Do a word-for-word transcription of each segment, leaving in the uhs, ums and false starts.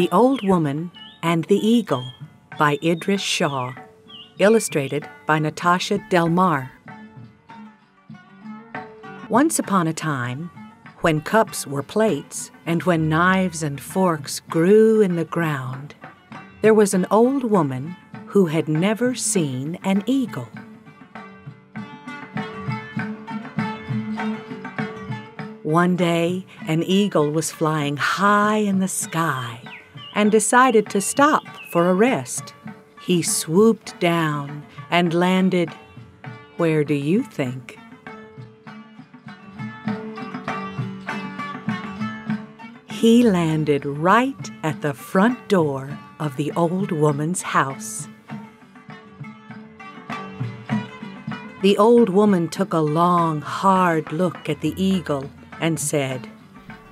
The Old Woman and the Eagle by Idries Shah, illustrated by Natasha Delmar. Once upon a time, when cups were plates and when knives and forks grew in the ground, there was an old woman who had never seen an eagle. One day, an eagle was flying high in the sky and decided to stop for a rest. He swooped down and landed, where do you think? He landed right at the front door of the old woman's house. The old woman took a long, hard look at the eagle and said,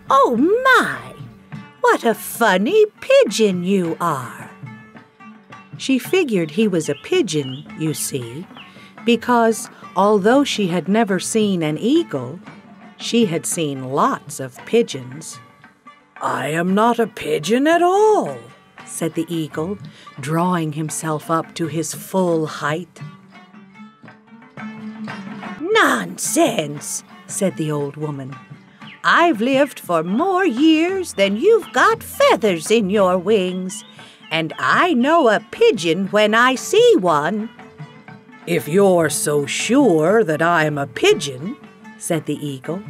"Oh my, what a funny pigeon you are!" She figured he was a pigeon, you see, because although she had never seen an eagle, she had seen lots of pigeons. "I am not a pigeon at all," said the eagle, drawing himself up to his full height. "Nonsense," said the old woman. "I've lived for more years than you've got feathers in your wings, and I know a pigeon when I see one." "If you're so sure that I'm a pigeon," said the eagle,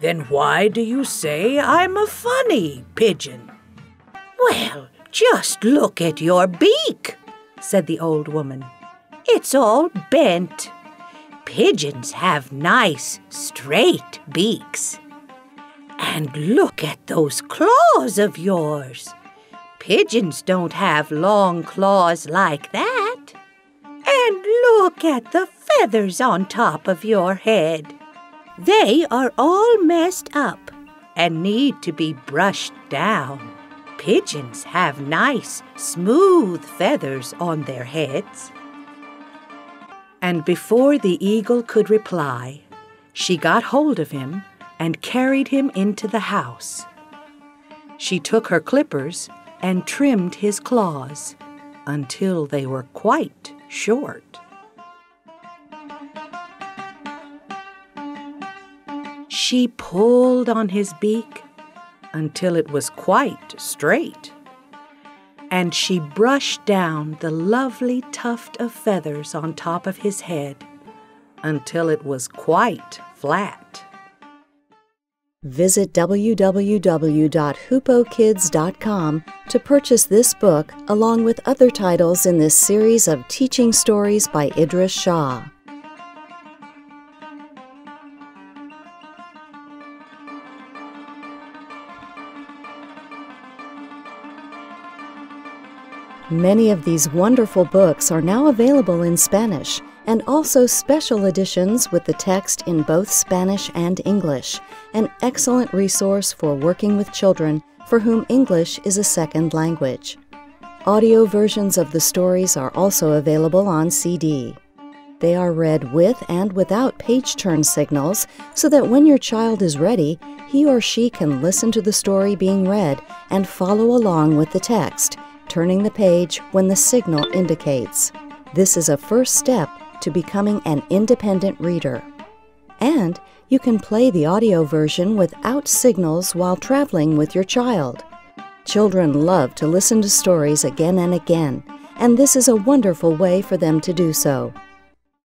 "then why do you say I'm a funny pigeon?" "Well, just look at your beak," said the old woman. "It's all bent. Pigeons have nice, straight beaks. And look at those claws of yours. Pigeons don't have long claws like that. And look at the feathers on top of your head. They are all messed up and need to be brushed down. Pigeons have nice, smooth feathers on their heads." And before the eagle could reply, she got hold of him and carried him into the house. She took her clippers and trimmed his claws until they were quite short. She pulled on his beak until it was quite straight, and she brushed down the lovely tuft of feathers on top of his head until it was quite flat. Visit w w w dot hoopo kids dot com to purchase this book along with other titles in this series of teaching stories by Idries Shah. Many of these wonderful books are now available in Spanish, and also special editions with the text in both Spanish and English, an excellent resource for working with children for whom English is a second language. Audio versions of the stories are also available on C D. They are read with and without page turn signals, so that when your child is ready, he or she can listen to the story being read and follow along with the text, turning the page when the signal indicates. This is a first step to becoming an independent reader. And you can play the audio version without signals while traveling with your child. Children love to listen to stories again and again, and this is a wonderful way for them to do so.